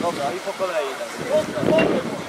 Dobra, i po kolei.